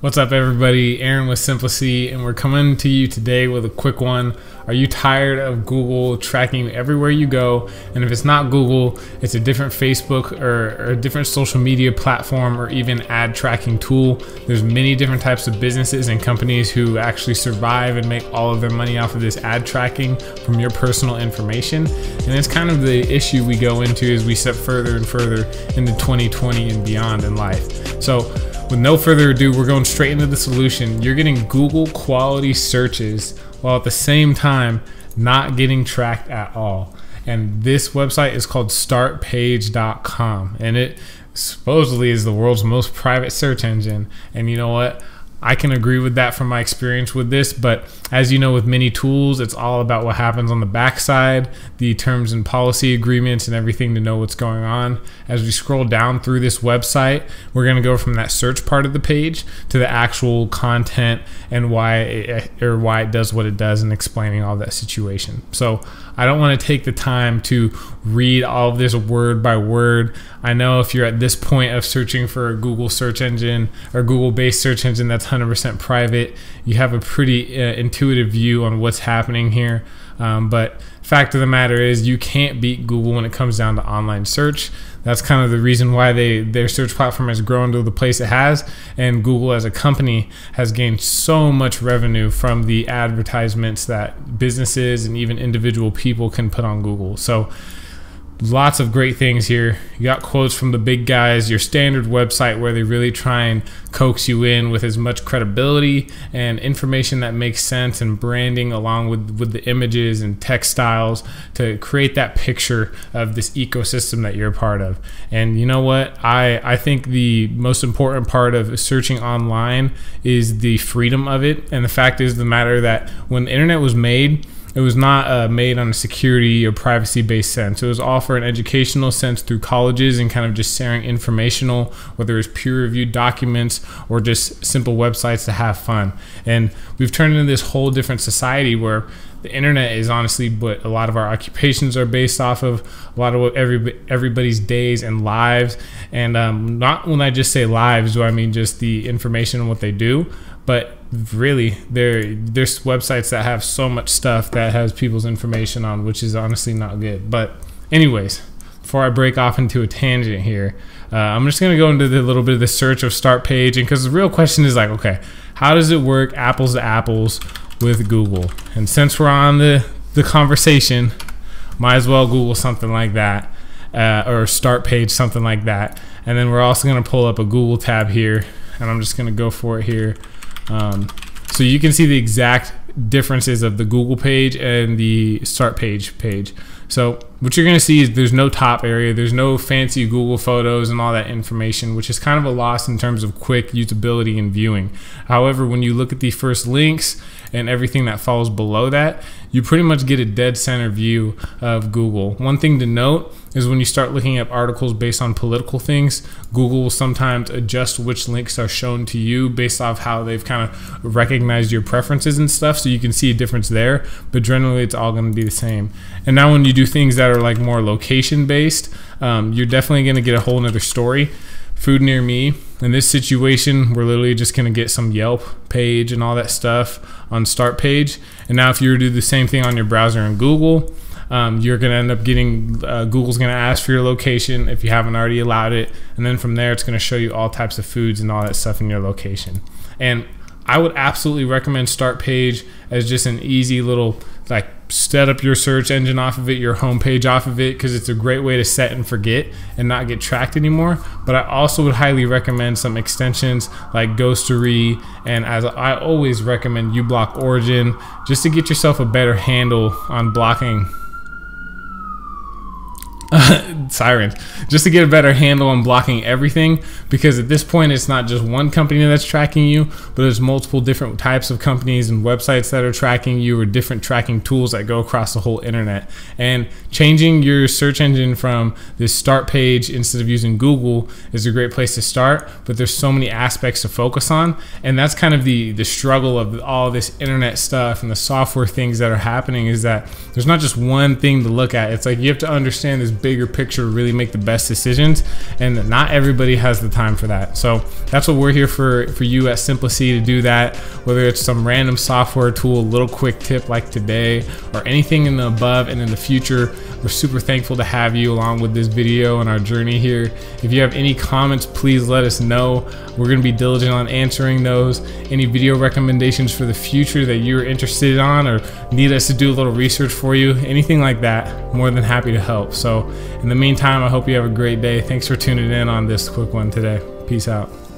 What's up everybody, Aaron with Simplicy, and we're coming to you today with a quick one. Are you tired of Google tracking you everywhere you go? And if it's not Google, it's a different Facebook or a different social media platform or even ad tracking tool. There's many different types of businesses and companies who actually survive and make all of their money off of this ad tracking from your personal information. And it's kind of the issue we go into as we step further and further into 2020 and beyond in life. So, with no further ado, we're going straight into the solution. You're getting Google quality searches while at the same time not getting tracked at all. And this website is called startpage.com, and it supposedly is the world's most private search engine. And you know what? I can agree with that from my experience with this, but as you know, with many tools, it's all about what happens on the backside, the terms and policy agreements and everything to know what's going on. As we scroll down through this website, we're gonna go from that search part of the page to the actual content and why it does what it does and explaining all that situation. So I don't wanna take the time to read all of this word by word. I know if you're at this point of searching for a Google search engine or Google-based search engine that's 100% private, you have a pretty intuitive view on what's happening here, but fact of the matter is you can't beat Google when it comes down to online search. That's kind of the reason why their search platform has grown to the place it has, and Google as a company has gained so much revenue from the advertisements that businesses and even individual people can put on Google. So lots of great things here. You got quotes from the big guys, your standard website where they really try and coax you in with as much credibility and information that makes sense and branding along with the images and textiles to create that picture of this ecosystem that you're a part of. And you know what? I think the most important part of searching online is the freedom of it. And the fact is the matter that when the internet was made, it was not made on a security or privacy-based sense. It was all for an educational sense through colleges and kind of just sharing informational, whether it's peer-reviewed documents or just simple websites to have fun. And we've turned into this whole different society where the internet is honestly what a lot of our occupations are based off of, a lot of what everybody's days and lives. And not when I just say lives, do I mean just the information and what they do, but really there's websites that have so much stuff that has people's information on, which is honestly not good. But anyways, before I break off into a tangent here, I'm just gonna go into the little bit of the search of start page, and because the real question is like, okay, how does it work apples to apples with Google? And since we're on the conversation, might as well Google something like that, or start page something like that. And then we're also gonna pull up a Google tab here, and I'm just gonna go for it here. So you can see the exact differences of the Google page and the start page. So what you're gonna see is there's no top area, there's no fancy Google photos and all that information, which is kind of a loss in terms of quick usability and viewing. However, when you look at the first links and everything that follows below that, you pretty much get a dead center view of Google. One thing to note is when you start looking up articles based on political things, Google will sometimes adjust which links are shown to you based off how they've kind of recognized your preferences and stuff, so you can see a difference there, but generally it's all gonna be the same. And now when you do things that are like more location based, you're definitely gonna get a whole nother story. Food near me, in this situation, we're literally just gonna get some Yelp page and all that stuff on start page. And now if you were to do the same thing on your browser in Google, you're gonna end up getting, Google's gonna ask for your location if you haven't already allowed it. And then from there, it's gonna show you all types of foods and all that stuff in your location. And I would absolutely recommend start page as just an easy little, like, set up your search engine off of it, your homepage off of it, because it's a great way to set and forget and not get tracked anymore. But I also would highly recommend some extensions like Ghostery, and as I always recommend, uBlock Origin, just to get yourself a better handle on blocking sirens, just to get a better handle on blocking everything, because at this point it's not just one company that's tracking you, but there's multiple different types of companies and websites that are tracking you, or different tracking tools that go across the whole internet. And changing your search engine from this start page instead of using Google is a great place to start, but there's so many aspects to focus on, and that's kind of the struggle of all this internet stuff and the software things that are happening, is that there's not just one thing to look at. It's like you have to understand this bigger picture to really make the best decisions, and not everybody has the time for that. So that's what we're here for you at Simplicy, to do that, whether it's some random software tool, little quick tip like today, or anything in the above. And in the future, we're super thankful to have you along with this video and our journey here. If you have any comments, please let us know. We're going to be diligent on answering those. Any video recommendations for the future that you're interested on or need us to do a little research for you, anything like that, more than happy to help. So in the meantime, I hope you have a great day. Thanks for tuning in on this quick one today. Peace out.